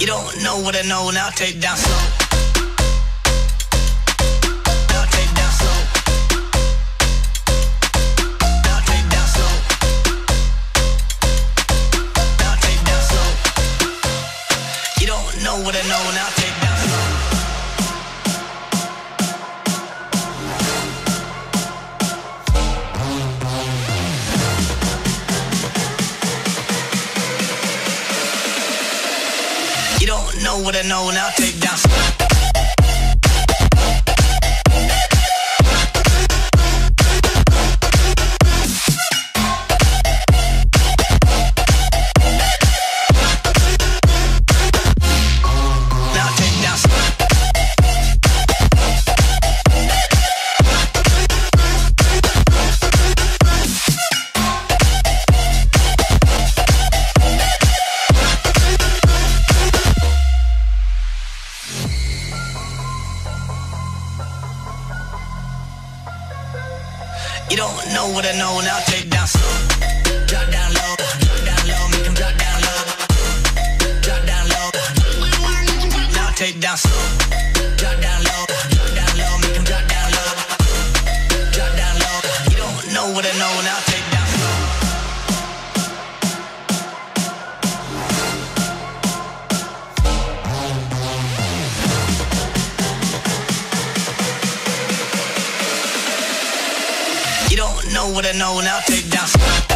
You don't know what I know, now take down slow. Know what I know, and I'll take down slow. You don't know what I know, and I'll take down slow. You don't know what I know, now take down slow. Drop down low, drop down low, make him drop down low. Drop down low, now take down slow. Drop down low, make him drop down low. Drop down low, you don't know what I know, now take down slow. You don't know what I know, now take down slow.